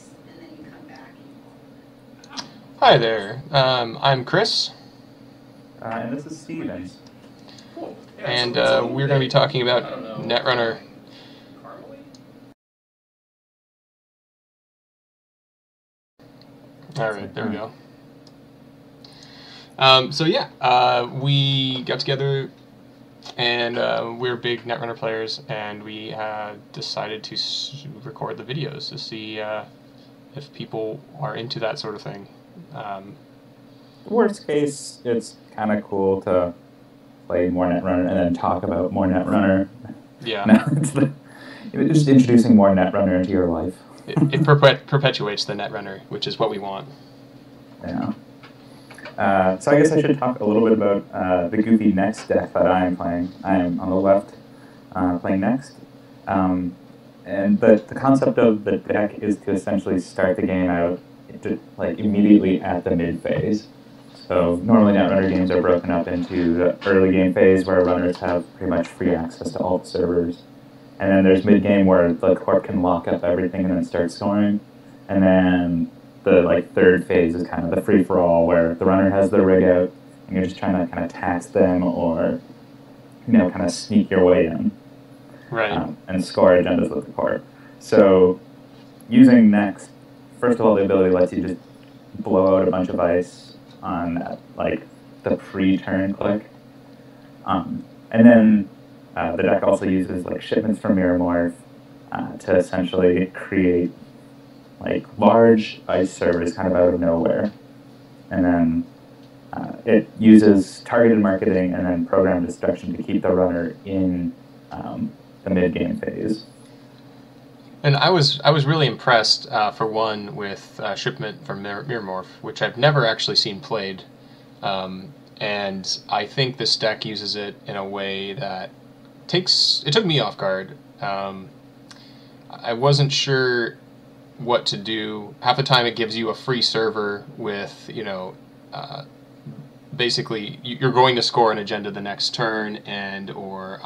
twice, and then you come back. Hi there. I'm Chris. And this is Steven. Cool. Yeah, and we're going to be talking about Netrunner. All right, there we go. So yeah, we got together, and we're big Netrunner players, and we decided to record the videos to see if people are into that sort of thing. Worst case, it's kind of cool to play more Netrunner and then talk about more Netrunner. Yeah. No, it's just introducing more Netrunner into your life. It perpetuates the Netrunner, which is what we want. Yeah. So I guess I should talk a little bit about the goofy Next deck that I am playing. I am on the left playing Next. And the concept of the deck is to essentially start the game out immediately at the mid phase. So normally Netrunner games are broken up into the early game phase where runners have pretty much free access to all the servers. And then there's mid-game where the corp can lock up everything and then start scoring. And then the third phase is kind of the free-for-all where the runner has their rig out and you're just trying to kind of tax them or, kind of sneak your way in. Right. And score agendas with the corp. So using Next, first of all, the ability lets you just blow out a bunch of ice on the pre-turn click. And then the deck also uses shipments from MirrorMorph to essentially create large ice servers kind of out of nowhere, and then it uses targeted marketing and then program destruction to keep the runner in the mid-game phase. And I was really impressed for one with Shipment from MirrorMorph, which I've never actually seen played, and I think this deck uses it in a way that. It took me off guard. I wasn't sure what to do. Half the time it gives you a free server with, basically you're going to score an agenda the next turn and or,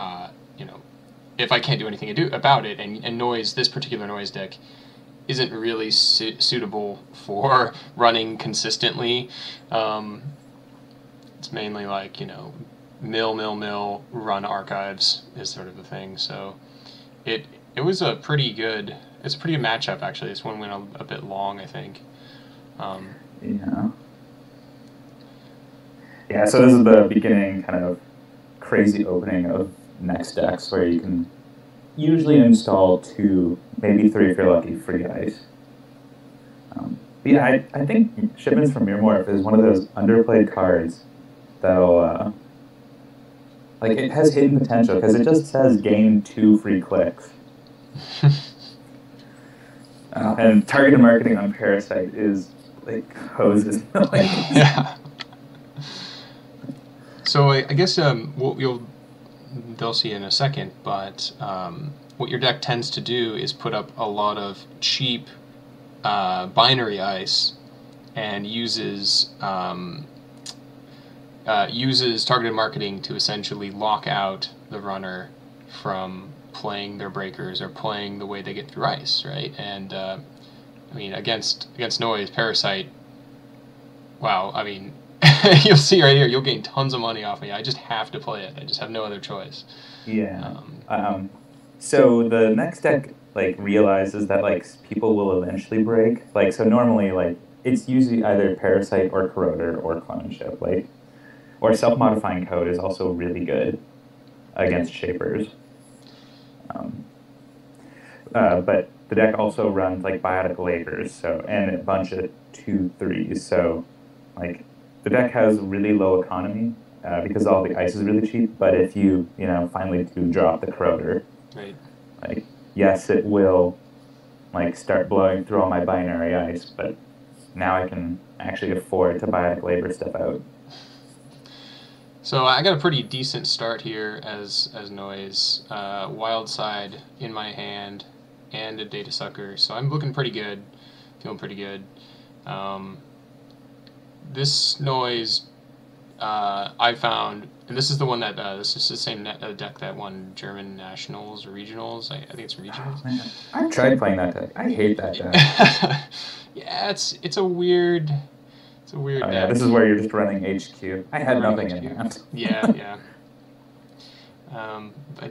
if I can't do anything about it. And Noise, this particular Noise deck, isn't really suitable for running consistently. It's mainly mill, run archives is sort of the thing. So it was a pretty good, it's a pretty good matchup, actually. This one went a bit long, I think. Yeah, so this is the beginning kind of crazy opening of Next decks where you can usually install 2, maybe 3 if you're lucky, free ice. But yeah, I think Shipments from MirrorMorph is one of those underplayed cards that'll it has hidden potential, because it just says gain 2 free clicks. And targeted marketing on Parasite is, hoses. Yeah. So I guess what they'll see in a second, but what your deck tends to do is put up a lot of cheap binary ice and uses... uses targeted marketing to essentially lock out the runner from playing their breakers or playing the way they get through ice, right? And I mean, against Noise, Parasite. Wow, I mean, you'll see right here, you'll gain tons of money off me. I just have to play it. I just have no other choice. Yeah. So the Next deck realizes that people will eventually break. So normally it's usually either Parasite or Corroder or Clone Chip, Or self-modifying code is also really good against shapers. But the deck also runs Biotic Labor, and a bunch of 2/3s. So the deck has really low economy because all the ice is really cheap. But if you finally do drop the Corroder, right. Yes, it will start blowing through all my binary ice. But now I can actually afford to Biotic Labor stuff out. So I got a pretty decent start here as Noise, Wildside in my hand, and a Data Sucker. So I'm looking pretty good, feeling pretty good. This Noise I found, and this is the one that this is the same deck that won German nationals or regionals. I think it's regionals. Oh, I've tried playing that deck. I hate that deck. Yeah, it's a weird deck. Yeah, this is where you're just running HQ. I had nothing in hand. Yeah. I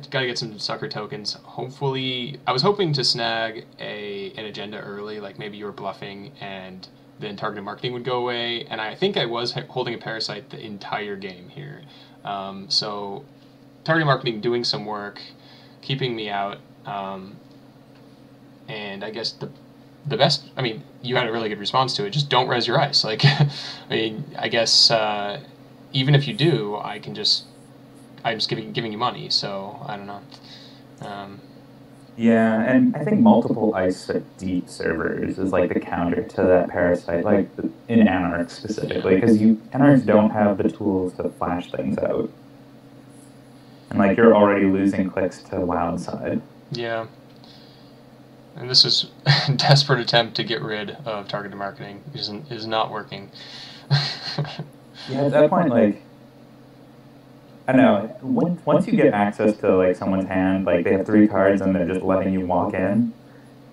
gotta get some sucker tokens. Hopefully, I was hoping to snag an agenda early, like maybe you were bluffing and then targeted marketing would go away, and I think I was holding a Parasite the entire game here. So targeted marketing doing some work, keeping me out, and I guess the best, I mean, you had a really good response to it, just don't res your ice. Like, I mean, I guess even if you do, I'm just giving you money, so I don't know. Yeah, and I think multiple ice at deep servers is like the counter to that Parasite, like in Anarch specifically, because Anarchs don't have the tools to flash things out. And like you're already losing clicks to Wildside. Yeah. And this is a desperate attempt to get rid of targeted marketing. It is not working. Yeah, at that point, like, I know, once you get access to, like, someone's hand, like, they have 3 cards and they're just letting you walk in,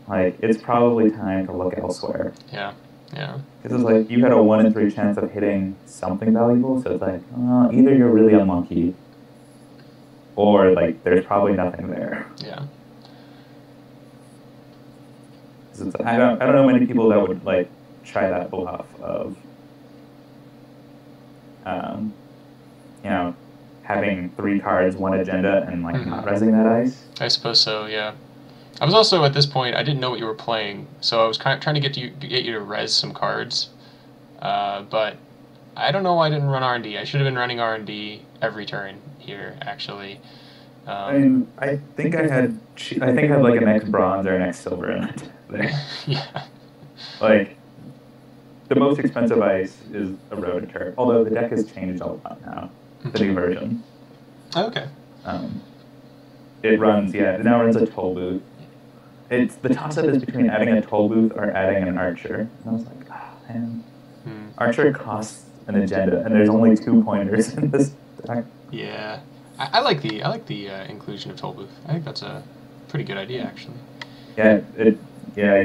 like, it's probably time to look elsewhere. Yeah. Because it's like, you had a 1 in 3 chance of hitting something valuable, so it's like, either you're really unlucky, or, like, there's probably nothing there. Yeah. I don't know many people that would, like, try that bluff of, you know, having 3 cards, 1 agenda, and like not resing that ice. I suppose so. Yeah, I was also at this point I didn't know what you were playing, so I was kind of trying to get you to res some cards, but I don't know why I didn't run R&D. I should have been running R&D every turn here, actually. I mean, I think I had like an X bronze or an X silver in it. Yeah. Like, the most expensive ice is a Rotor, although the deck has changed a lot now. The new version. Okay. It now runs a toll booth. It's, the toss-up is between adding a toll booth or adding an archer. And I was like, man. Archer costs an agenda, and there's only 2 pointers in this deck. Yeah. I like the inclusion of toll booth. I think that's a pretty good idea, actually. Yeah, it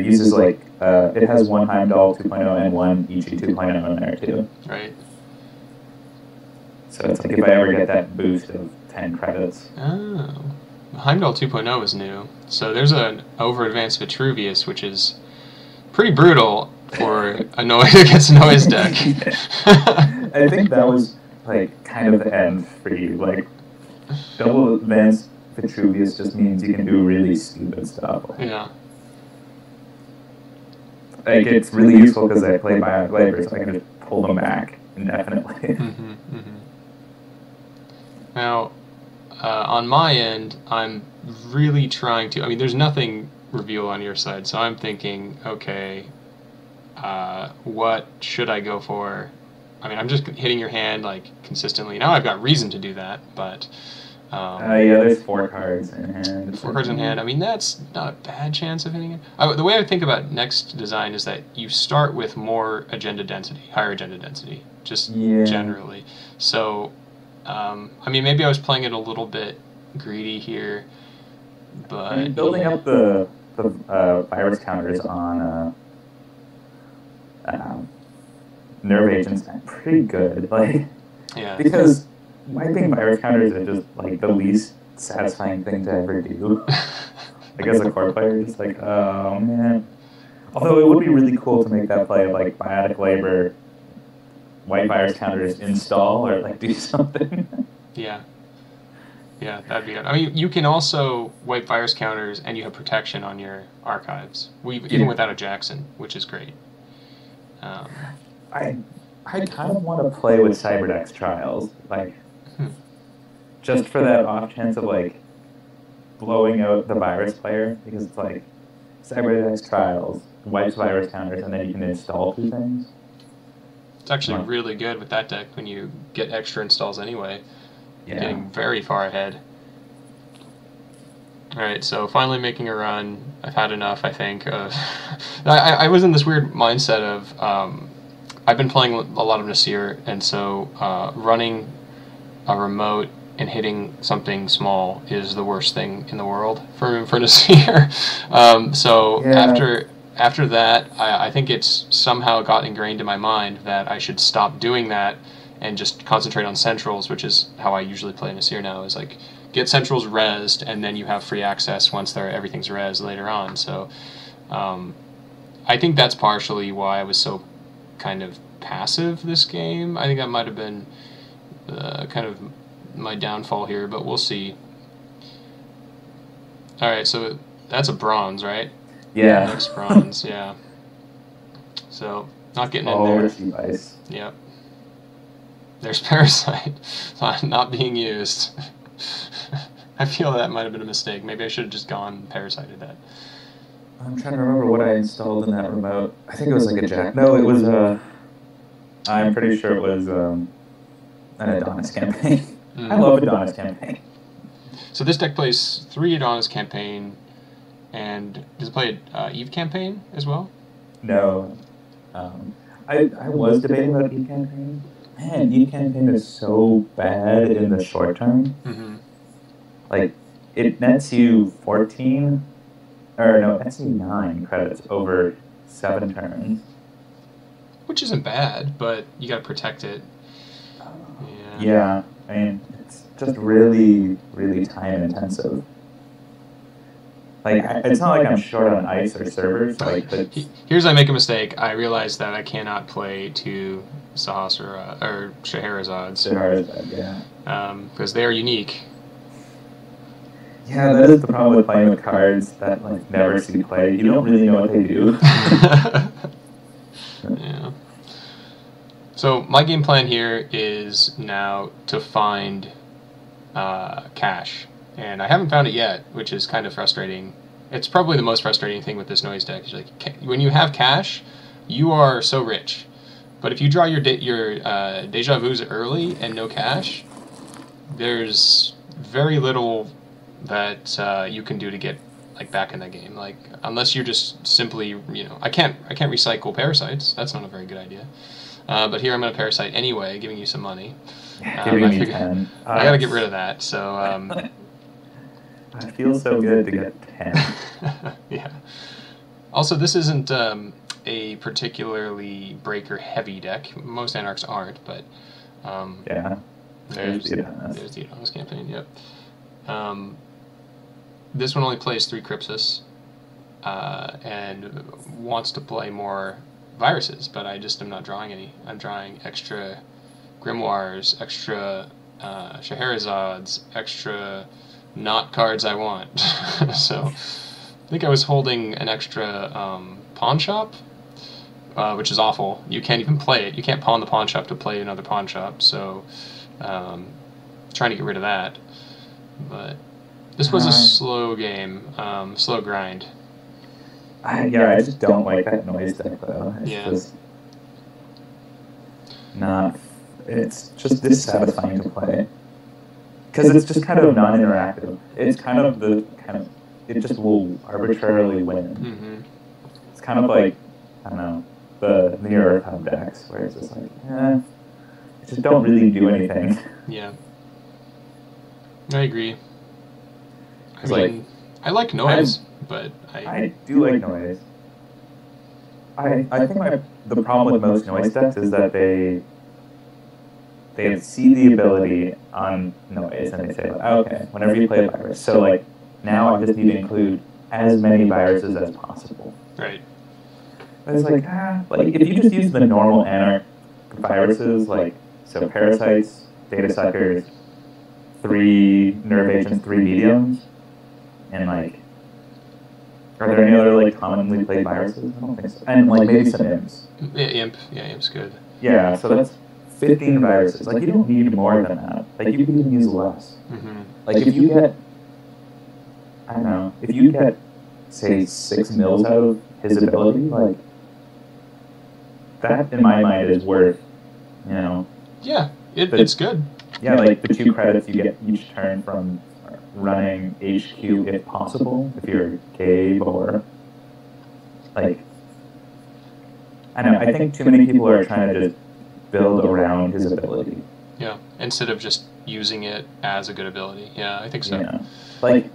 uses, like, it has 1 Heimdall 2.0 and 1 Ichi 2.0 in there, too. Right. So it's like if I ever get that boost of 10 credits. Oh. Heimdall 2.0 is new. So there's an over-advanced Vitruvius, which is pretty brutal for a Noise against a Noise deck. I think that was like kind of the end for you. Like, double advanced Vitruvius just means you can do really stupid stuff. Yeah. Like, it's really useful because I play Biotic Labor, so I can just pull them back indefinitely. Now, on my end, I'm really trying to... I mean, there's nothing reveal on your side, so I'm thinking, okay, what should I go for? I mean, I'm just hitting your hand, like, consistently. Now I've got reason to do that, but... yeah, there's 4 cards in hand. 4 cards in hand. I mean, that's not a bad chance of hitting it. The way I think about Next Design is that you start with more agenda density, higher agenda density, just generally. So... I mean, maybe I was playing it a little bit greedy here, but... I mean, building up the virus counters on Nerve Agent's pretty good, like... Yeah. Because wiping virus counters is just, like, the least satisfying thing to ever do. Like, as a core player, it's like, oh, man. Although it would be really cool to make that play of, like, Biotic Labor... white virus counters install or like do something. Yeah, that'd be good. I mean, you can also white virus counters and you have protection on your archives. Even without a Jackson, which is great. I kind of want to play with Cyberdex Trials, like just for that off chance of like blowing out the virus player, because it's like Cyberdex Trials wipes virus counters and then you can install 2 things. It's actually really good with that deck when you get extra installs anyway. You're getting very far ahead. Alright, so finally making a run. I've had enough, I think. I was in this weird mindset of I've been playing a lot of Nasir, and so running a remote and hitting something small is the worst thing in the world for Nasir. After that, I think it's somehow got ingrained in my mind that I should stop doing that and just concentrate on centrals, which is how I usually play Nasir now, is like get centrals rezzed, and then you have free access once everything's rezzed later on. So I think that's partially why I was so kind of passive this game. I think that might have been kind of my downfall here, but we'll see. Alright, so that's a bronze, right? Yeah. Next bronze, yeah. So, not getting in there. Oh, nice. Yep. There's Parasite. Not being used. I feel that might have been a mistake. Maybe I should have just gone Parasited that. I'm trying to remember what I installed in that remote. I think it was like a Jack. No, it was a... I'm pretty sure it was an Adonis Campaign. Mm. I love Adonis Campaign. So this deck plays 3 Adonis Campaign, and does it play Eve Campaign as well? No. I was debating about Eve Campaign. Man, Eve Campaign is so bad in the short term. Mm-hmm. Like, it nets you 14... Or no, that's 9 credits over 7 turns. Which isn't bad, but you gotta protect it. Yeah, I mean, it's just really, really time intensive. Like, it's not like I'm short on ice or servers. Like, but here's I make a mistake. I realize that I cannot play 2 Sahasra or Scheherazades. Scheherazade, yeah. Because they are unique. Yeah, that is the problem with playing with cards that like never see play. You don't really know what they do. Yeah. So my game plan here is now to find cash, and I haven't found it yet, which is kind of frustrating. It's probably the most frustrating thing with this noise deck. Is like when you have cash, you are so rich, but if you draw your deja vu's early and no cash, there's very little that you can do to get like back in that game, like unless you're just simply, you know, I can't recycle parasites. That's not a very good idea. But here I'm gonna parasite anyway, giving you some money. I gotta get rid of that. So I feel so good to get 10. Yeah. Also, this isn't a particularly breaker heavy deck. Most Anarchs aren't, but yeah. There's the Adonis Campaign. Yep. This one only plays 3 Crypsis, and wants to play more viruses, but I just am not drawing any. I'm drawing extra Grimoires, extra Scheherazades, extra not cards I want. So I think I was holding an extra Pawn Shop, which is awful. You can't even play it. You can't pawn the Pawn Shop to play another Pawn Shop, so trying to get rid of that. But this was a slow game, slow grind. I just don't like that noise deck though. It's just not. It's just dissatisfying to play because it's just kind of non-interactive. It's kind of it just will arbitrarily win. Mm-hmm. It's kind of like, I don't know, the Earthbound decks where it's just like, it just don't really do anything. Yeah. I agree. I mean, I like noise, but I do like noise. I think the problem with most noise decks is that they see the ability on noise and they say, like, okay, whenever you play a virus, so like now I just need to include as many viruses as possible. Right. But it's like if you just use the normal Anarch viruses, like so parasites, data suckers, 3 Nerve Agents, 3 Mediums, and, like, are there any other, like, commonly played viruses? I don't think so. And, like, maybe some Imps. Yeah, Imp's good. Yeah, so that's 15 viruses. Like, you don't need more than that. Like, you can even use less. Mm-hmm. Like, if you get, I don't know, if you get, say, 6 mils out of his ability, like, that, in my mind, is worth, you know. Yeah, it's good. Yeah, like the 2 credits you get each turn from running HQ if possible, if you're Gabe or like I know, I think too many people are trying to just build around his ability. Yeah, instead of just using it as a good ability. Yeah, I think so. Yeah. Like,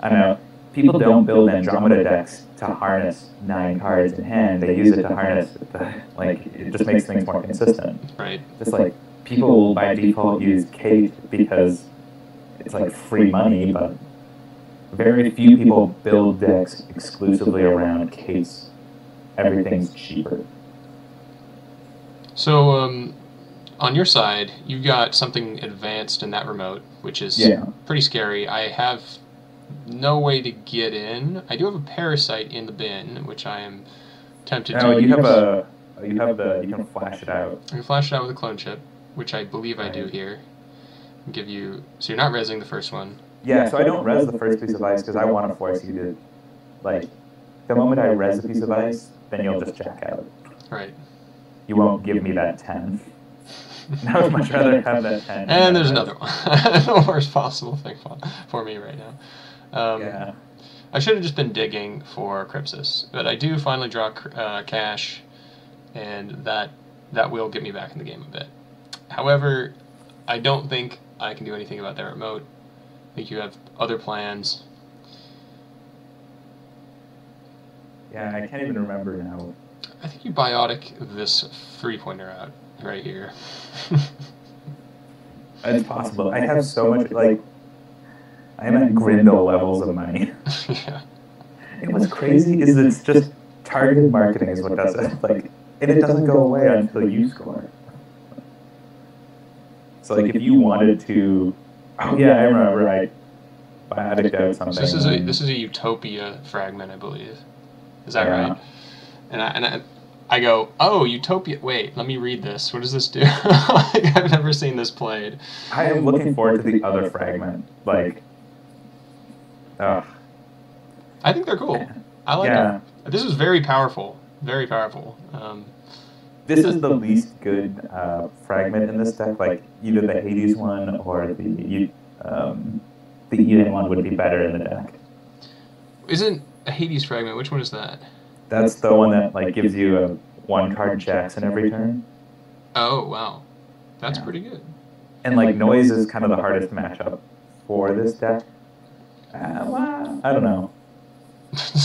I don't know, people don't build Andromeda decks to harness 9 cards in hand. They use it to harness, like, it just makes things more consistent. Right. Just like, people will by default use Kate because it's like free money, but very few people build decks exclusively around Kate's. Everything's cheaper. So, on your side, you've got something advanced in that remote, which is pretty scary. I have no way to get in. I do have a parasite in the bin, which I am tempted to. You can flash it out. I can flash it out with a clone chip, which I believe I do here. Give you. So you're not rezzing the first one. Yeah. So I don't res the first piece of ice because I want to force you to, like, the moment I res a piece of ice, then you'll just check out. Right. You won't give me that 10. I would much rather have that 10. And there's another one. The worst possible thing for me right now. I should have just been digging for Crypsis, but I do finally draw cash, and that will get me back in the game a bit. However, I don't think I can do anything about that remote. I think you have other plans. Yeah, I can't even remember now. I think you biotic this 3-pointer out right here. It's possible. I have so much, like, I'm at Grendel levels of money. Yeah. And what's crazy is it's just targeted marketing is what does it. Like, and it doesn't go away until you score. So, like, if you wanted to... Oh, yeah, I remember, right. Biotic out something. So this is a Utopia Fragment, I believe. Is that right? And I go, oh, Utopia. Wait, let me read this. What does this do? Like, I've never seen this played. I am looking forward to the other fragment. Like, I think they're cool. I like them. This is very powerful. Very powerful. This is the least good fragment in this deck. Like, either the Hades one or the Eden one would be better in the deck. Isn't a Hades fragment? Which one is that? That's the one that, like, gives you a 1-card Jackson every turn. Oh, wow. That's pretty good. And, like, Noise is kind of the hardest matchup for this deck. Well, I don't know.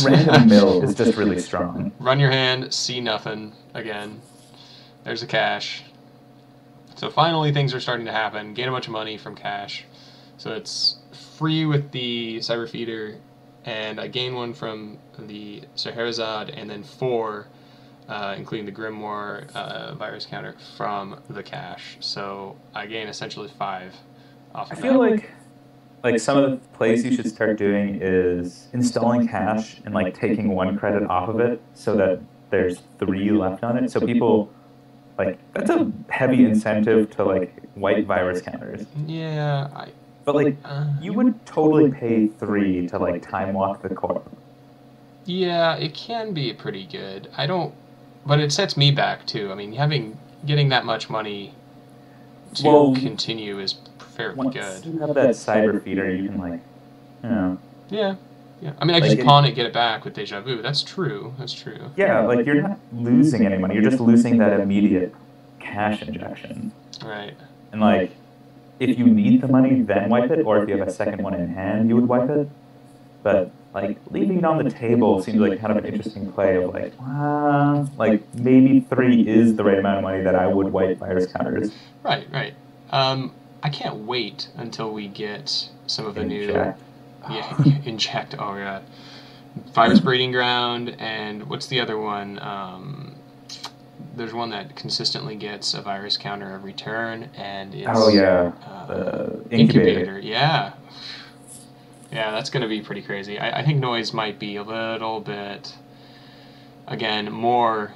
Random mill is just really strong. Run your hand, see nothing. Again, there's a cash. So finally things are starting to happen. Gain a bunch of money from cash. So it's free with the Cyber Feeder, and I gain one from the Scheherazade, and then 4, including the Grimoire virus counter, from the cache. So I gain essentially 5 off of that. I feel like some of the plays you should start doing is installing cache and, like, taking 1 credit off of it so that there's 3 left on it. So people, like, that's a heavy incentive to, like, white virus counters. Yeah, but, like, you would totally pay 3 to, like, time walk the core. Yeah, it can be pretty good. I don't... But it sets me back, too. I mean, getting that much money to continue is fairly good. Once you have that Cyber Feeder, you can, like, you know... Yeah. I mean, I just pawn it, get it back with Deja Vu. That's true. Yeah, like, you're not losing any money. You're just losing that immediate cash injection. Right. And, like... If you need the money, then wipe it, or if you have a second one in hand, you would wipe it. But, like, leaving it on the table seems like kind of an interesting play of, like, maybe 3 is the right amount of money that I would wipe virus counters. Right. I can't wait until we get some of the inject. Oh, yeah. Virus breeding ground, and what's the other one? There's one that consistently gets a virus counter every turn, and it's... Oh, yeah. Incubator. Yeah, that's going to be pretty crazy. I think Noise might be a little bit, again, more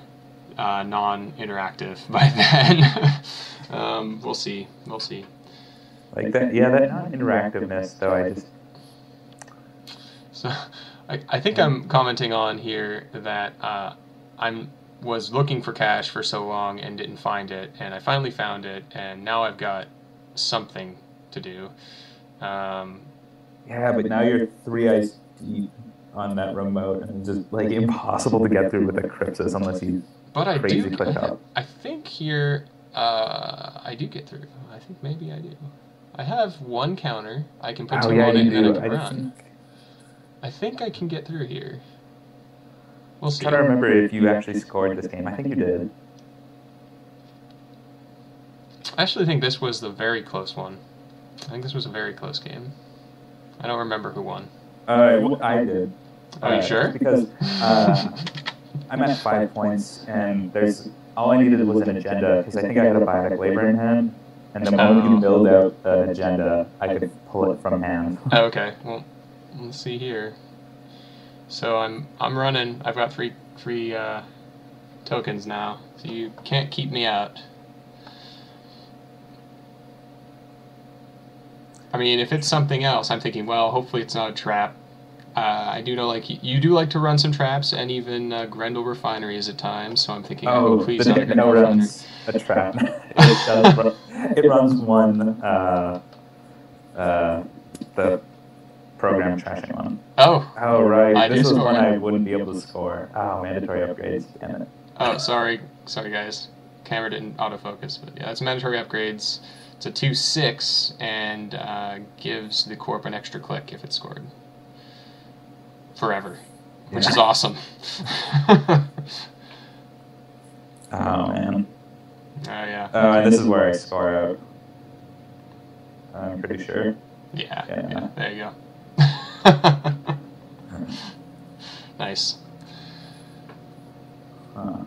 non-interactive by then. We'll see. Like that, yeah, that non-interactiveness, though, I just... So, I think I'm commenting on here that was looking for cash for so long and didn't find it, and I finally found it, and now I've got something to do. But now you're 3 ice deep. on that remote, and just like impossible to get through with a Crypsis unless you crazy click up. I think here I do get through. I think maybe I do. I have one counter. I can put two on it, and then I can run. I think I can get through here. We'll see. I'm trying to remember if you actually scored this game. I think you did. I actually think this was the very close one. I think this was a very close game. I don't remember who won. Well, I did. Are you sure? Because I'm at 5 points, and there's all I needed was an agenda, because I think I had a Biotic Labor in hand, and the moment you build out an agenda, I could pull it from hand. Oh, okay. Well, let's see here. So I'm running. I've got three tokens now, so you can't keep me out. I mean, if it's something else, I'm thinking, well, hopefully it's not a trap. I do know, like, you do like to run some traps, and even Grendel refineries at times, so I'm thinking, oh, hopefully it's not a Grendel refinery. A trap. It does run, it runs one, the program trashing one. Oh. Oh, right. This is one I wouldn't be able to score. Oh, mandatory upgrades. Damn it. Oh, sorry. Sorry, guys. Camera didn't autofocus, but yeah, it's mandatory upgrades. It's a 2-6 and gives the corp an extra click if it's scored. Forever. Yeah. Which is awesome. Oh, man. Oh, yeah. And this is where I score out. I'm pretty sure. Yeah. Yeah. There you go. Nice. Huh.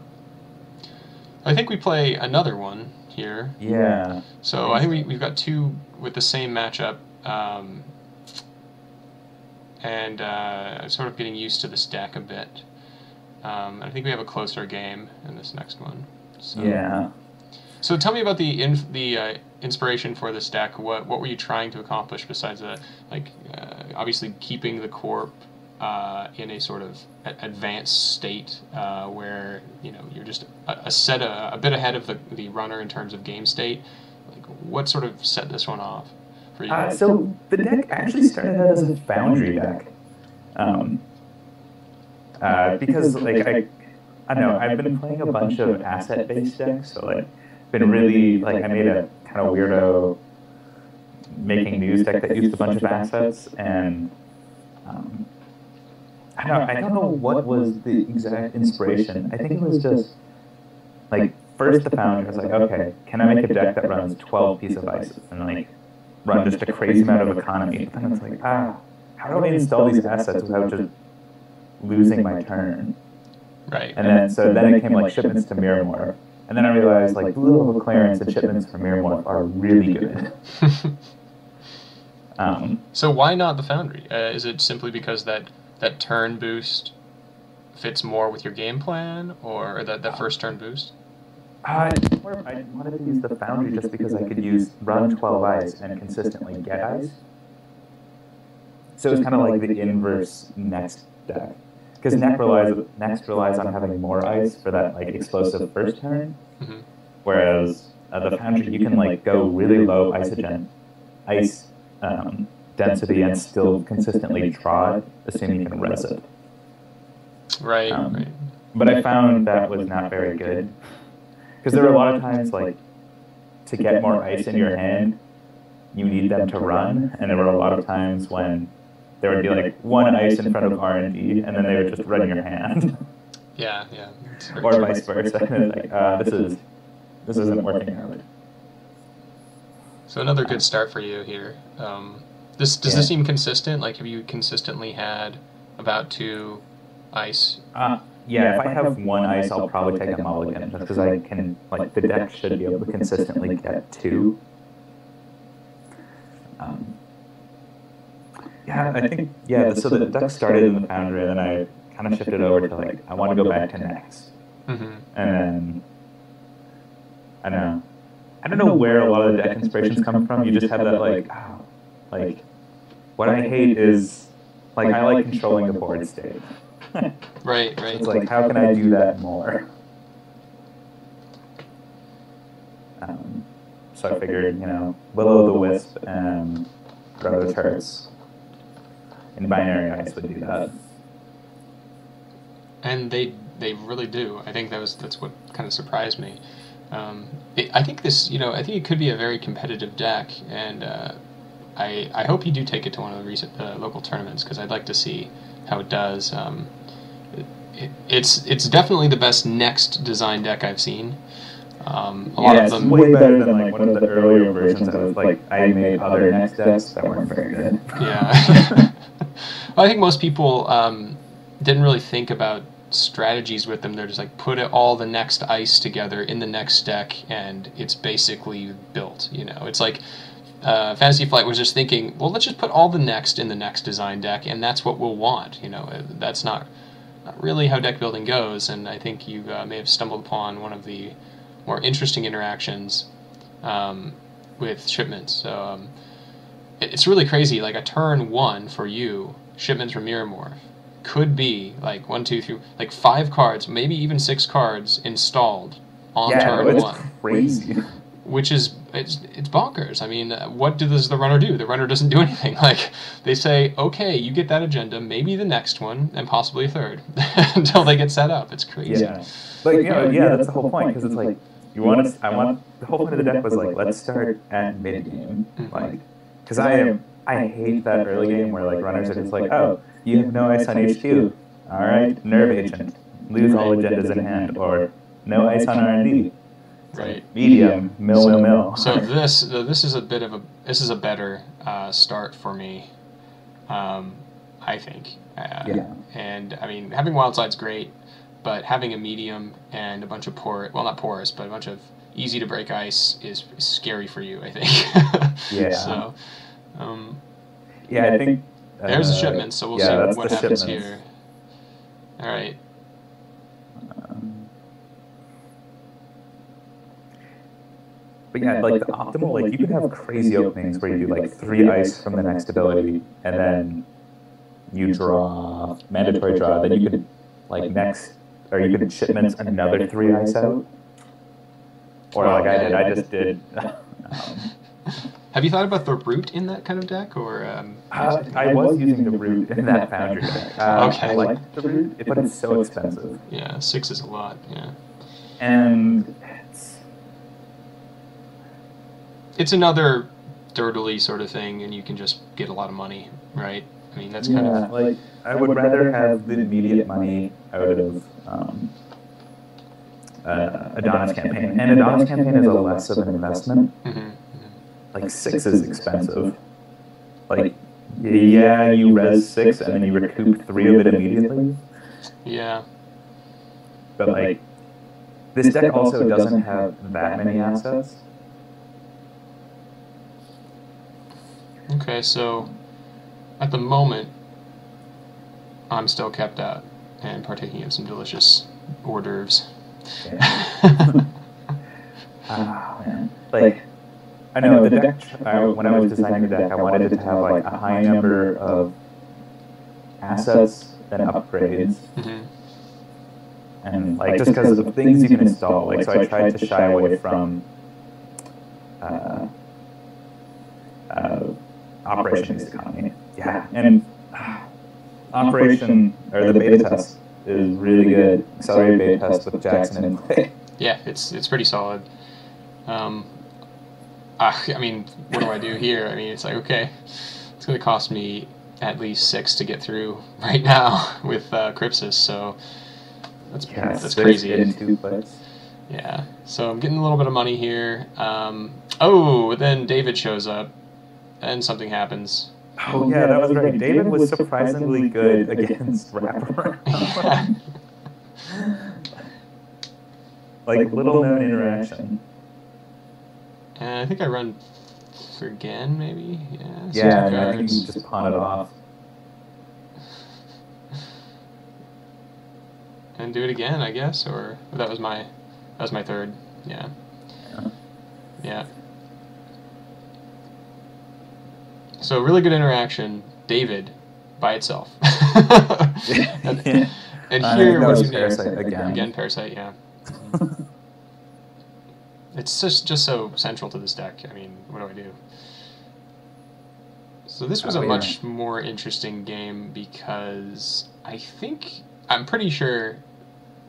I think we play another one here. Yeah. So I think we've got two with the same matchup, and I'm sort of getting used to this deck a bit. I think we have a closer game in this next one. So, yeah. So tell me about the inspiration for this deck. What were you trying to accomplish besides that? Like obviously keeping the corp in a sort of advanced state where you know you're just a bit ahead of the runner in terms of game state. Like, what sort of set this one off for you? So the deck actually started out as a Foundry deck, because like I don't know, I've been playing a bunch of asset-based decks, so like been really like I made a kind of weirdo making news deck that used a bunch of assets and. I don't know what was the exact inspiration. I think it was just, like, first the Foundry was like, okay, can I make a deck that runs 12 piece of ices and, like, run just a crazy amount of economy? But then I was like, how do I install these assets without just losing my turn? Right. And then, so then it came, like, Shipments to MirrorMorph. And then I realized, like, Blue Clearance and Shipments from MirrorMorph are really good. So why not the Foundry? Is it simply because that turn boost fits more with your game plan, or that first turn boost? I wanted to use the Foundry just because I could use run 12 ice and consistently get ice. So it's kind of like the inverse Next deck. Because Next relies on having more ice for that like explosive first turn, mm-hmm. Whereas the Foundry, you can like go really low ice density and still consistently draw it, assuming you can res it. Right, right. But I found that was not very good. Because there are a lot of times, like, to get more ice in your hand, you need them to run, and there were a lot of times when there would be, like, one ice in front of R&D, and then they would just run your hand. Yeah, yeah. Or vice versa. And like, this isn't working out. So another good start for you here. Does this seem consistent? Like, have you consistently had about two ice? Yeah, if I have one ice, I'll probably take a mulligan, just because I can, like, the deck should be able to consistently get two. Yeah, I think, yeah, so the deck started in the Foundry, and then I kind of shifted over to, like, I want to go back to Next. Mm-hmm. And then, I don't know where a lot of the deck inspirations come from. You just have that, like, like, what I hate is, like, I like controlling the board state. Right, right. It's like, how can I do that more? So I figured, you know, Will-o'-the-Wisp and Corroder and binary ice would do that. and they really do. I think that's what kind of surprised me. I think this, I think it could be a very competitive deck, and I hope you do take it to one of the recent local tournaments, because I'd like to see how it does. It's definitely the best Next Design deck I've seen. A lot of them way better than like one of the earlier versions. I made other Next decks that weren't very good. Yeah. Well, I think most people didn't really think about strategies with them. They're just like, put all the Next ice together in the Next deck, and it's basically built. It's like Fantasy Flight was just thinking, well, let's just put all the Next in the Next Design deck, and that's what we'll want. That's not really how deck building goes. And I think you may have stumbled upon one of the more interesting interactions with Shipments. So it's really crazy. Like a turn one for you, Shipments from MirrorMorph could be like 1, 2, 3, like 5 cards, maybe even 6 cards installed on turn one. Crazy. Which is it's bonkers. I mean, what does the runner do? The runner doesn't do anything. Like they say, okay, you get that agenda, maybe the next one, and possibly a third, until they get set up. It's crazy. Yeah, that's the whole point. Because it's like the whole point of the deck was like, let's start at mid game, like because I hate that early game where like runners are just like, oh, you have no ice on HQ. All right, Nerve Agent. Lose all agendas in hand, or no ice on R&D. Right. Medium. Mill. So this is a bit of a better start for me, I think. And I mean, having Wildside's great, but having a medium and a bunch of not porous, but a bunch of easy to break ice is scary for you, I think. Yeah. So. I think. There's the Shipment, so we'll see what happens here. All right. But yeah, like the optimal, like you could have crazy openings where you do like 3 ice from the next ability, and then you draw mandatory draw. Then you could like Next, or you could Shipments another 3 ice out. Or like I just did. Have you thought about the root in that kind of deck, or? I was using the root in that Foundry deck. Okay. I like the root, but it's so expensive. Yeah, 6 is a lot. Yeah. And it's another dirtily sort of thing, and you can just get a lot of money, right? I mean, that's kind of like I would rather have the immediate money out of Adonis Campaign, and Adonis Campaign is a less of an investment. Mm-hmm. Like 6 is expensive. Like, yeah, you res 6 and then you recoup 3 of it immediately. Yeah. But like, this deck also doesn't have that many assets. Okay, so at the moment, I'm still kept out and partaking of some delicious hors d'oeuvres. Yeah. Oh, man. Like, I know the deck. When I was designing the deck, I wanted it to have like a high number of assets and upgrades, and like just because of the things you can install. Like, so I tried to shy away from operations economy. Yeah, and operation or the beta test is really good. Accelerated beta test with Jackson in play. Yeah, it's pretty solid. I mean, what do I do here? I mean, it's like, okay, it's going to cost me at least 6 to get through right now with Crypsis, so that's crazy. Yeah, so I'm getting a little bit of money here. Oh, then David shows up, and something happens. Oh, yeah, that was right. David was surprisingly good against Wraparound. Like, little-known interaction. And I think I run for Gen, maybe? Yeah, yeah, I think you just pawn it off. And do it again, I guess, or that was my third, yeah. Yeah. So really good interaction, David, by itself. And here was Parasite again. Again, Parasite, yeah. It's just so central to this deck. I mean, what do I do? So this was a much more interesting game because I think I'm pretty sure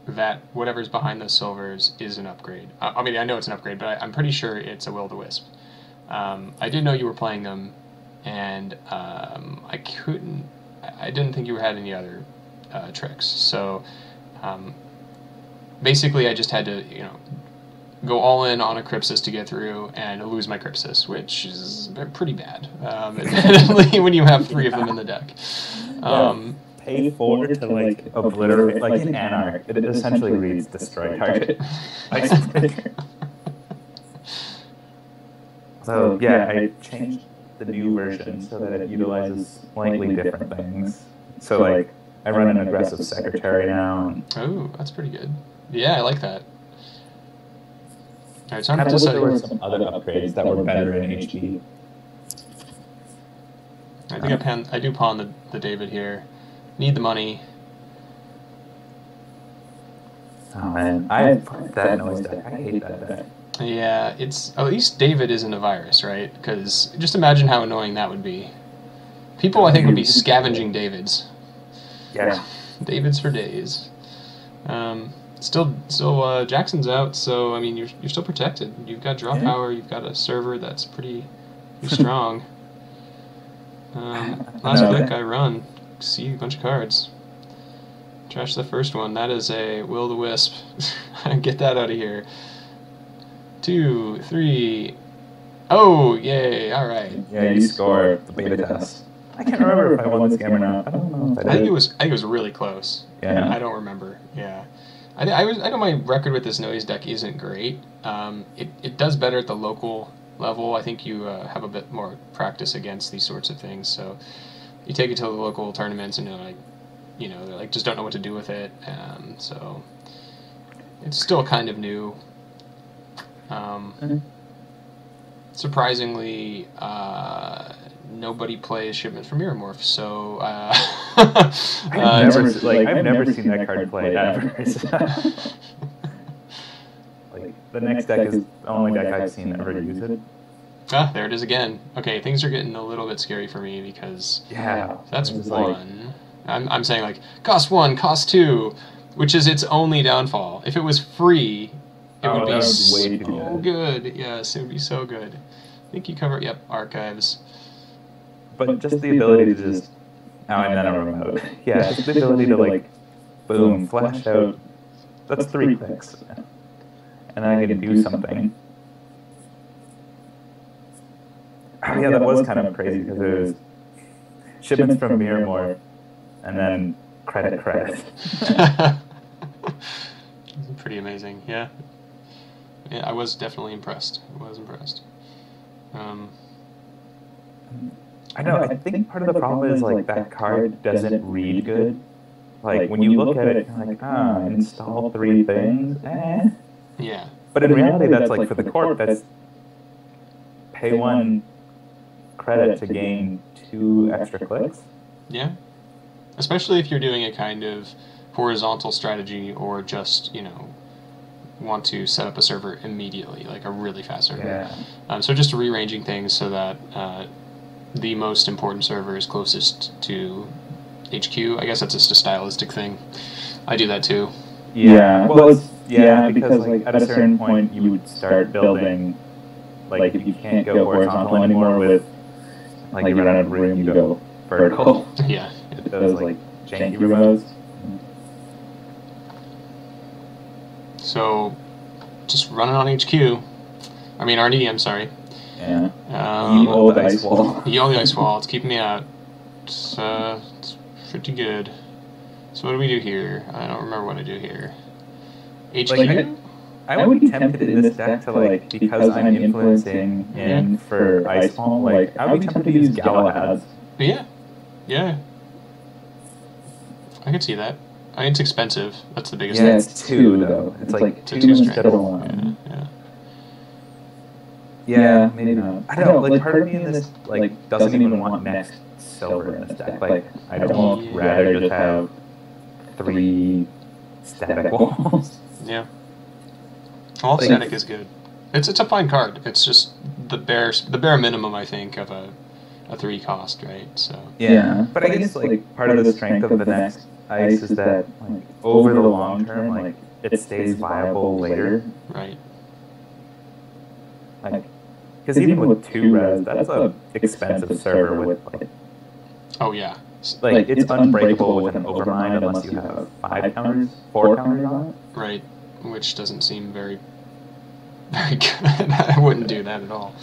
that whatever's behind those silvers is an upgrade. I mean, I know it's an upgrade, but I'm pretty sure it's a Will-o'-the-Wisp. I did know you were playing them, and I didn't think you had any other tricks. So basically I just had to, you know, go all in on a Crypsis to get through and lose my Crypsis, which is pretty bad, admittedly, when you have three of them in the deck. Pay 4 to like obliterate, like an Anarch. It essentially reads destroy target. So yeah, I changed the new version so that it utilizes slightly different things. So like I run an aggressive secretary now. Oh, that's pretty good. Yeah, I like that. All right, so I'm going to say there were some other upgrades that were better in HG. I think I do pawn the David here. Need the money. Oh man, I have that noise deck. I hate that deck. Yeah, it's at least David isn't a virus, right? Because just imagine how annoying that would be. People, I think, would be scavenging Davids. Yeah, Davids for days. Still, Jackson's out, so I mean, you're still protected. You've got draw power. You've got a server that's pretty strong. Last pick, I run. See a bunch of cards. Trash the first one. That is a Will-o'-the-Wisp. Get that out of here. 2, 3. Oh, yay! All right. Yeah, you score the beta test. I can't remember if I won this game or not. I don't know. I think it was. I think it was really close. Yeah. I don't remember. Yeah. I know my record with this noise deck isn't great. It does better at the local level. I think you have a bit more practice against these sorts of things. So you take it to the local tournaments, and they're like just don't know what to do with it. So it's still kind of new. Surprisingly, nobody plays Shipment from MirrorMorph, so I've never seen that card played ever. Like the next deck is the only deck I've seen ever use it. Ah, there it is again. Okay, things are getting a little bit scary for me because that's one. Like, I'm saying like cost 1, cost 2, which is its only downfall. If it was free, it would be so good. Yes, it would be so good. I think you cover. Yep, archives. But just the ability to just... Oh, and then a remote. Yeah, just the ability to, like, boom, flash out. That's 3 clicks. And I can do something. Oh, yeah, that was kind of crazy, because it was Shipments from MirrorMorph, and then credit. Pretty amazing, yeah. Yeah, I was definitely impressed. I was impressed. I know, I think part of the problem is, like, that card doesn't read good. Like, when you look at it, you're like, install 3 things, eh. Yeah. But in reality, that's, like, for the corp, that's pay 1 credit to gain 2 extra clicks. Yeah. Especially if you're doing a kind of horizontal strategy or just, you know, want to set up a server immediately, like a really fast server. Yeah. So just rearranging things so that... the most important server is closest to HQ. I guess that's just a stylistic thing. I do that too. Yeah. Well, because like, at a certain point you would start building. Like if you can't go horizontal anymore with, like you run out of room, you go vertical. Yeah. Those like janky remotes. So, just running on HQ. I mean RDE. I'm sorry. Yeah. The old ice wall. The old ice wall. It's keeping me out. It's pretty good. So what do we do here? I don't remember what I do here. HQ? Like, I would be tempted in this deck to, like, because I'm influencing in for ice wall, like, I would be tempted to use Galahad. Yeah. Yeah. I could see that. I mean, it's expensive. That's the biggest thing. Yeah, it's 2, though. It's like 2 instead of 1. Yeah. Yeah, maybe not. I don't know, like, part of me in this, like, doesn't even want next silver in this deck. Like, I don't rather just have 3 static walls. Yeah. All static is good. It's a fine card. It's just the bare minimum, I think, of a 3 cost, right? So. Yeah, but I guess, like, part of the strength of the next ice is that like, over the long term, like it stays viable later. Right. Like, because even with 2 res, that's an expensive server with like. Oh yeah. Like it's unbreakable with an overmind unless you have 5 counters, 4 counters on it. Right, which doesn't seem very, very good. I wouldn't do that at all.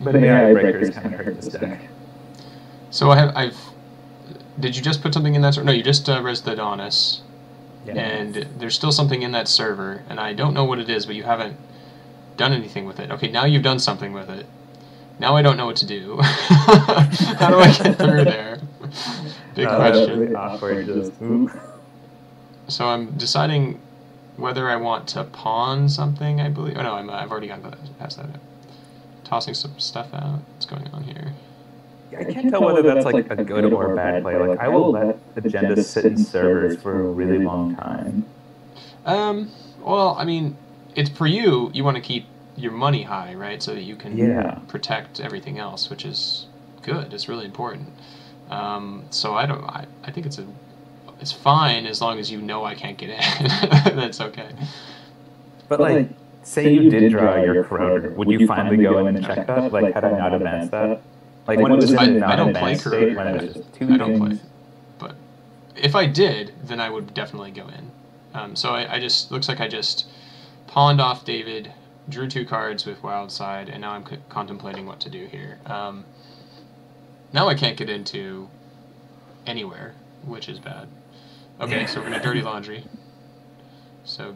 But AI breakers kind of hurt this deck. So I've. Did you just put something in that server? No, you just res the Adonis. Yeah. And there's still something in that server, and I don't know what it is, but you haven't done anything with it. Okay, now you've done something with it. Now I don't know what to do. How do I get through there? Big question. So I'm deciding whether I want to pawn something, I believe. Oh no, I've already gotten past that. Tossing some stuff out. What's going on here? Yeah, I can't tell whether that's like a good or a bad play. Like I will let agendas sit in servers for a really long time. Well, I mean, it's for you. You want to keep your money high, right? So that you can protect everything else, which is good. It's really important. So I don't. I think it's fine as long as you know I can't get in. That's okay. But like. Say you did draw your Corroder, would you finally go in and check that? Like, had I not advanced that? Like, when it was I don't play Corroder. I don't play. But if I did, then I would definitely go in. So I just, looks like I just pawned off David, drew 2 cards with Wildside, and now I'm contemplating what to do here. Now I can't get into anywhere, which is bad. Okay, so we're going to Dirty Laundry. So,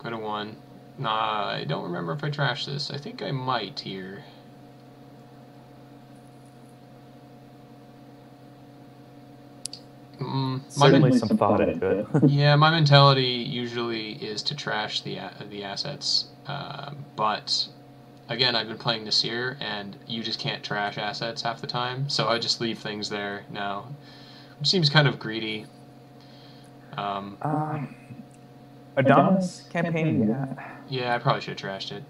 go to 1. Nah, I don't remember if I trashed this. I think I might here. Certainly some thought into it. Yeah, my mentality usually is to trash the assets. But, again, I've been playing Nasir, and you just can't trash assets half the time. So I just leave things there now. Which seems kind of greedy. Adonis Campaign, yeah, I probably should have trashed it.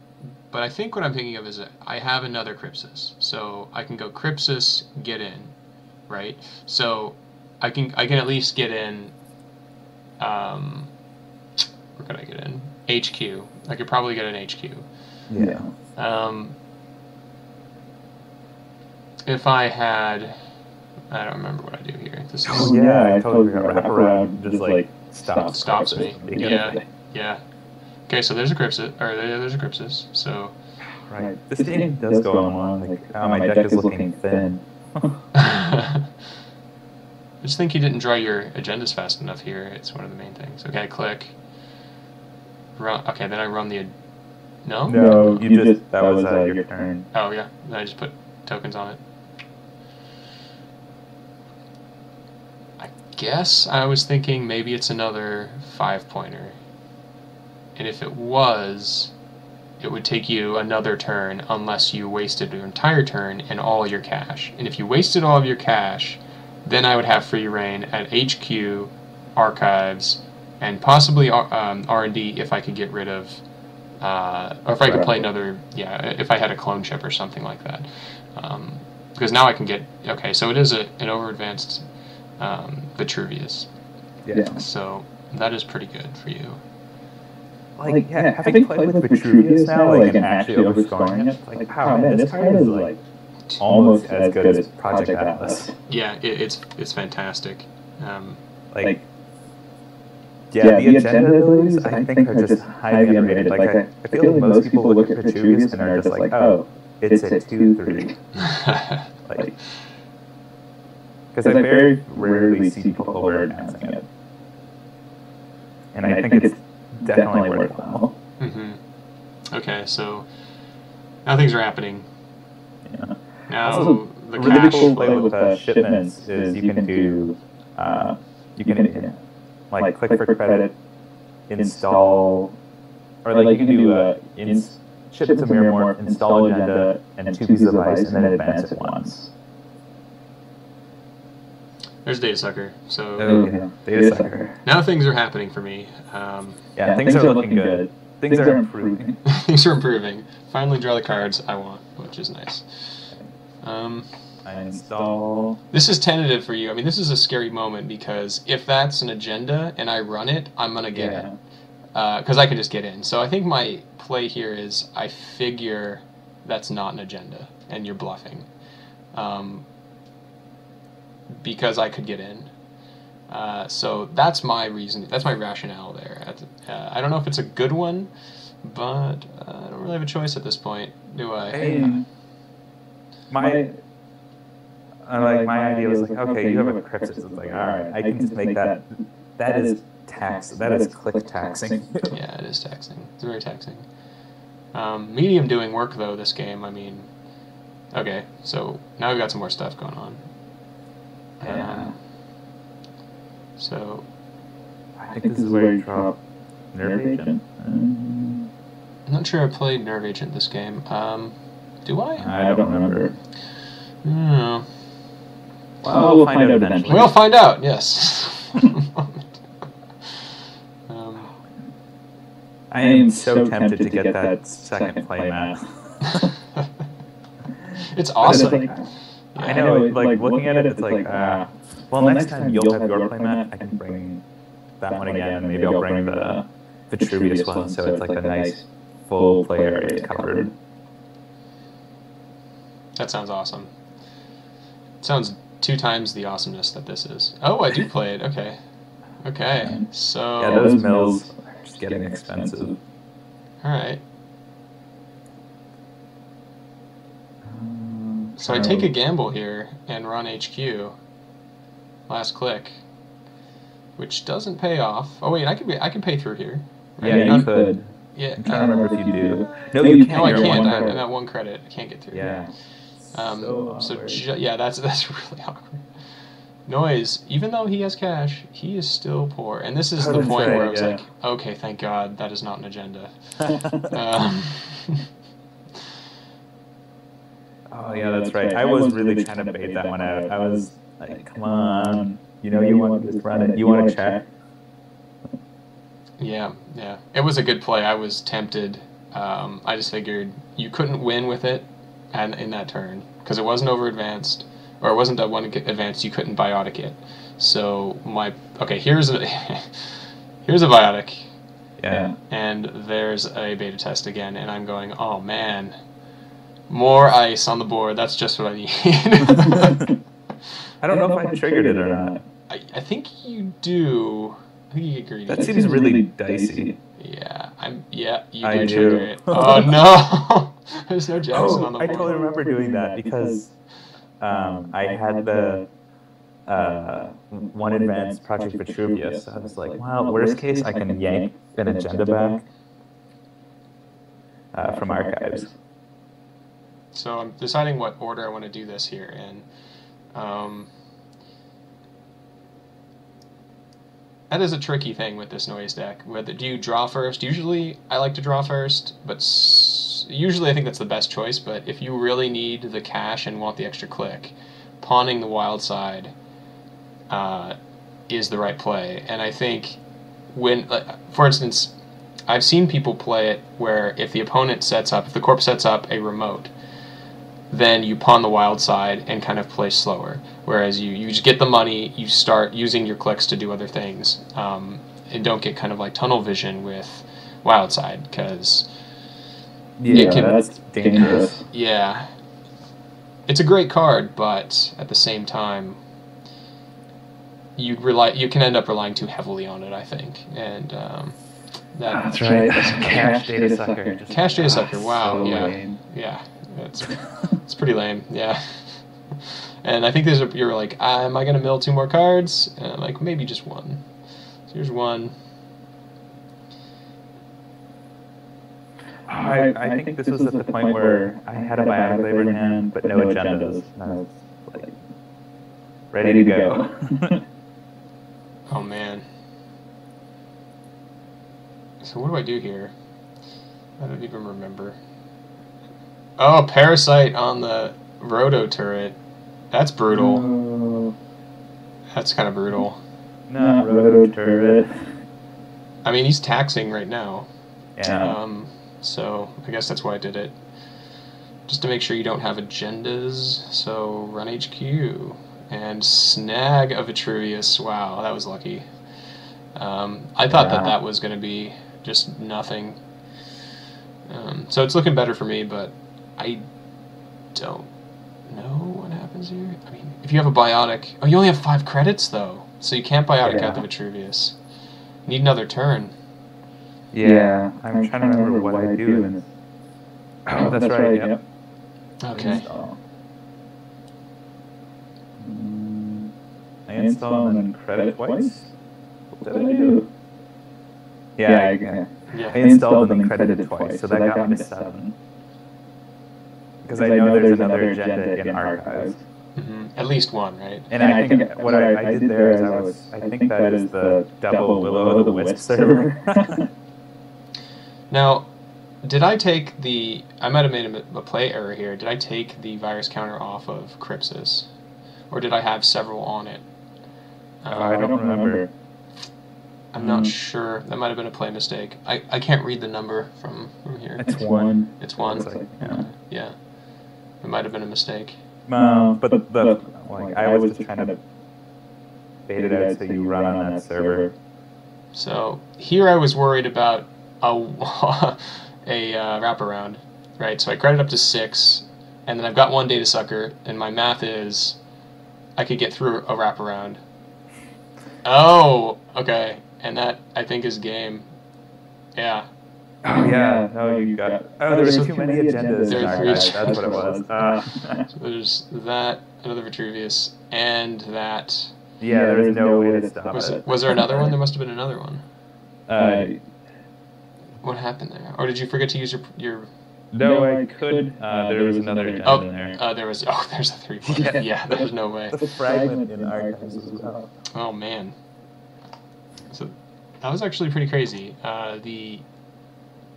But I think what I'm thinking of is that I have another Crypsis. So I can go Crypsis, get in, right? So I can at least get in, where could I get in? HQ. I could probably get an HQ. Yeah. If I had... I don't remember what I do here. This is, oh, yeah, I totally got Wraparound, just like... Stops me. Yeah, yeah. Okay, so there's a Crypsis, or there's a Crypsis. So, right. This game does go on. Like, oh, my deck is looking thin. I just think you didn't draw your agendas fast enough here. It's one of the main things. Okay, click. Run. Okay, then I run the. No. No, you just that was your turn. Oh yeah, I just put tokens on it. Guess I was thinking maybe it's another 5-pointer, and if it was, it would take you another turn unless you wasted your entire turn and all your cash. And if you wasted all of your cash, then I would have free reign at HQ, archives, and possibly R&D if I could get rid of, or if I could play another, yeah, if I had a clone chip or something like that, because now I can get okay. So it is an over advanced. Vitruvius. Yeah. So that is pretty good for you. Like, yeah, having played with Vitruvius now, like, and actually overscoring it, like, wow, man, this card is, like, almost as good as Project Atlas. Yeah, it's fantastic. Like, yeah, the agenda abilities, I think, are just highly underrated. Like, I feel like most people look at Vitruvius and are just like, oh, it's a 2-3. Like... Because I very rarely see people announcing it. And I think it's definitely worthwhile. Okay, so now things are happening. Yeah. Now also, the really cool play with shipments is you can do... You can click for credit, install... Or like you can do ship to MirrorMorph, install agenda, and 2 pieces of ice, and then advance it once. There's Data Sucker, so... Okay. Data Sucker. Now things are happening for me. Yeah, things are looking good. Things are improving. Finally draw the cards I want, which is nice. I install. This is tentative for you. I mean, this is a scary moment because if that's an agenda and I run it, I'm going to get it. Because I can just get in. So I think my play here is I figure that's not an agenda and you're bluffing. Because I could get in. So that's my reason. That's my rationale there. I don't know if it's a good one, but I don't really have a choice at this point, do I? Hey, my idea was like, okay, you have a Crypsis. It's like, all right, I can just make that. That is tax. That is click taxing. Yeah, it is taxing. It's very taxing. Medium doing work though this game. I mean, okay, so now we've got some more stuff going on. Yeah. So, I think this is where you drop Nerve Agent. I'm not sure I played Nerve Agent this game. Do I? I don't remember. No. Well, we'll find out eventually. We'll find out, yes. I am so tempted to get that second play map. It's awesome. Like, I know, like looking at it, it's like, well, next time you'll have your playmat. I can bring that one again, and maybe I'll bring the Vitruvius one, so it's like a nice full play area covered. That sounds awesome. It sounds 2 times the awesomeness that this is. Oh, I do play it. Okay. Okay. So. Yeah, those mills are just getting expensive. All right. So I take a gamble here and run HQ. Last click, which doesn't pay off. Oh wait, I can pay through here. Right? Yeah, you could. Yeah, I'm trying to remember if you do. No, you can't. No, I can't. I'm at 1 credit. I can't get through. Yeah. So yeah, that's really awkward. Noise, even though he has cash, he is still poor, and this is the point where I was like, okay, thank God, that is not an agenda. Oh yeah, that's right. I was really trying to bait that one out. I was. Like, come on, you know, you want to just run it, you want to check. Yeah, yeah. It was a good play. I was tempted. I just figured you couldn't win with it and in that turn, because it wasn't over-advanced, or it wasn't that one advanced, you couldn't biotic it. So my, okay, here's a biotic. Yeah. And there's a beta test again, and I'm going, oh man, more ice on the board, that's just what I need. I don't know if I triggered it or not. I think you do. I think you agree. That seems really dicey. Yeah, you do trigger it. Oh no! There's no Jackson on the board. I totally remember doing that because I had the one advanced Project Vitruvius. So I was like, well, worst case, I can yank an agenda back from archives. So I'm deciding what order I want to do this here in. That is a tricky thing with this Noise deck. Whether do you draw first? Usually, I like to draw first, but usually I think that's the best choice. But if you really need the cash and want the extra click, pawning the Wildside is the right play. And I think when, for instance, I've seen people play it where if the opponent sets up, if the corp sets up a remote, then you pawn the Wildside and kind of play slower. Whereas you just get the money, you start using your clicks to do other things, and don't get kind of like tunnel vision with Wildside, because yeah, that's dangerous. Yeah, it's a great card, but at the same time, you can end up relying too heavily on it, I think, and that's right. Cash Data Sucker. Cash Data Sucker. Wow. So yeah. Lame. Yeah. It's pretty lame, yeah. And I think you're like, am I going to mill 2 more cards? And I'm like, maybe just 1. So here's 1. I think this was at the point where I had a Biotic Labor in hand, but no agendas. And I was like, ready to go. Oh, man. So what do I do here? I don't even remember. Oh, Parasite on the Roto turret. That's brutal. No. That's kind of brutal. Not Roto turret. I mean, he's taxing right now. Yeah. So I guess that's why I did it. just to make sure you don't have agendas. So run HQ and snag a Vitruvius. Wow, that was lucky. I thought that was going to be just nothing. So it's looking better for me, but I don't know what happens here. I mean, if you have a Biotic... Oh, you only have 5 credits, though. So you can't Biotic out the Vitruvius. Need another turn. Yeah, I'm trying to remember what I do in this. Oh, that's right, yep. Okay. Install. I install and credit twice? What did I do? Yeah, I installed them and credited twice, so that got me to 7. Because I know there's another agenda in archives. At least one, right? And I think what I did there is I think that is the double Will-o'-the-Wisp server. Now, did I take the... I might have made a play error here. Did I take the virus counter off of Crypsis? Or did I have several on it? I don't remember. I'm not sure. That might have been a play mistake. I can't read the number from here. It's 1. It's 1. Like, yeah. It might have been a mistake. But like, I was just kind of bait it out so you run on that server. So here I was worried about a wraparound, right? So I credit up to 6, and then I've got 1 data sucker, and my math is I could get through a wraparound. Oh, okay. And that, I think, is game. Yeah. Oh, yeah. Oh, you got it. Oh, there's so too many agendas. That's what it was. So there's that, another Vitruvius, and that. Yeah, there was no way to stop it. Was there another one? There must have been another one. What happened there? Or did you forget to use your... No, I could. There was another agenda in there. There's a 3. Yeah, there's no way. There's a fragment in archives as well. Oh, man. So that was actually pretty crazy.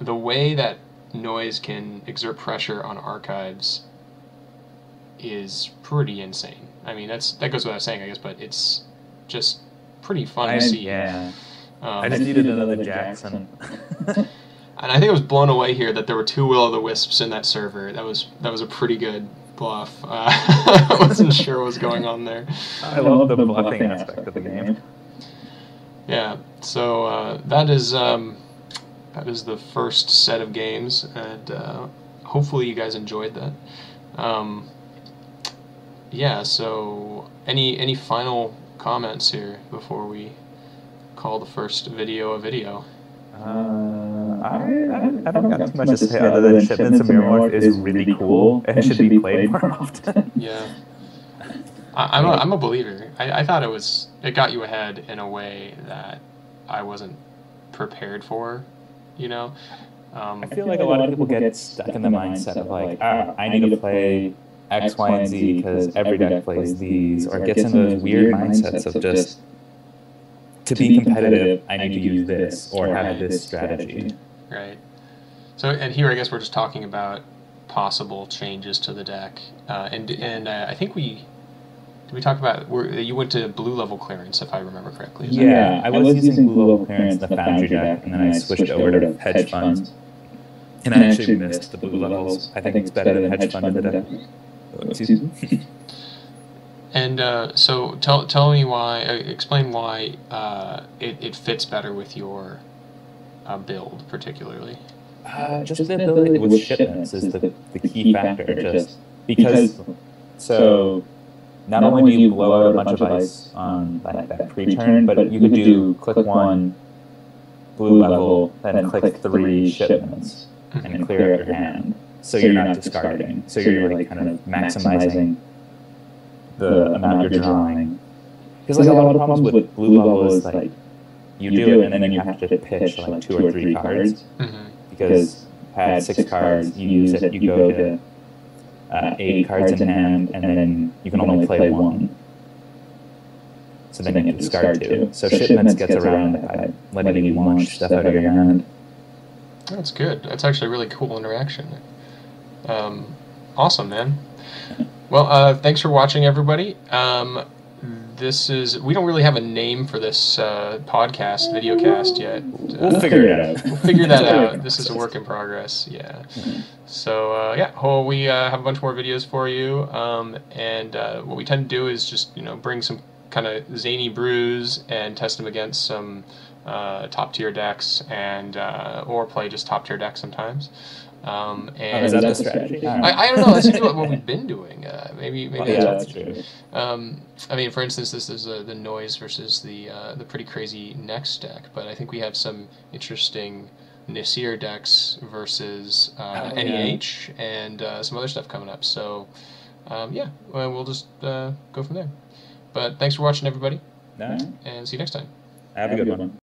The way that noise can exert pressure on archives is pretty insane. I mean, that goes without saying, I guess, but it's just pretty fun to see. Yeah. I just needed another Jackson. And I think I was blown away here that there were 2 Will-o'-the-Wisps in that server. That was a pretty good bluff. I wasn't sure what was going on there. I love the bluffing aspect of the game. Yeah, so that is the first set of games, and hopefully you guys enjoyed that. Yeah, so any final comments here before we call the first video a video? I don't got too much to say other than Shipment from MirrorMorph is really cool and should be played more often. Yeah. I'm a believer. I thought it got you ahead in a way that I wasn't prepared for, you know? I feel like a lot of people get stuck in the mindset of like, I need to play X, Y, and Z because every deck plays these, or gets into those weird mindsets of just, to be competitive, I need to use this, or have this strategy. Right. So, and here I guess we're just talking about possible changes to the deck, and I think we talked about you went to blue level clearance if I remember correctly. Yeah, I was using blue level clearance in the Foundry deck, and then I switched over to hedge funds, and I actually missed the blue levels. I think it's better than hedge fund in the deck. Excuse me. And so tell me why. Explain why it fits better with your. Build particularly. Just the ability with shipments is the key factor. Just because so not only do you blow out a bunch of ice on that pre-turn, but you could do click 1 blue level, then click 3 shipments and clear out your hand. So you're not discarding. So you're like kind of maximizing the amount you're drawing. Because like a lot of problems with blue level is like. You do it, and then you have to pitch like 2 or 3 cards. Mm-hmm. Because you had 6 cards, you use it, you go to 8 cards in hand, and then you can only play 1. So then you discard 2. So shipments gets around that by letting you launch stuff out of your hand. That's good. That's actually a really cool interaction. Awesome, man. Well, thanks for watching, everybody. We don't really have a name for this videocast yet. We'll figure it out. This is a work in progress, yeah. So yeah, we have a bunch more videos for you, and what we tend to do is just bring some kind of zany brews and test them against some top tier decks, and or play just top tier decks sometimes. And is that a strategy? I don't know. That's what we've been doing. Maybe that's true. I mean, for instance, this is the Noise versus the pretty crazy Next deck, but I think we have some interesting Nasir decks versus NEH and some other stuff coming up. So yeah, we'll just go from there. But thanks for watching, everybody, and see you next time. Have a good one.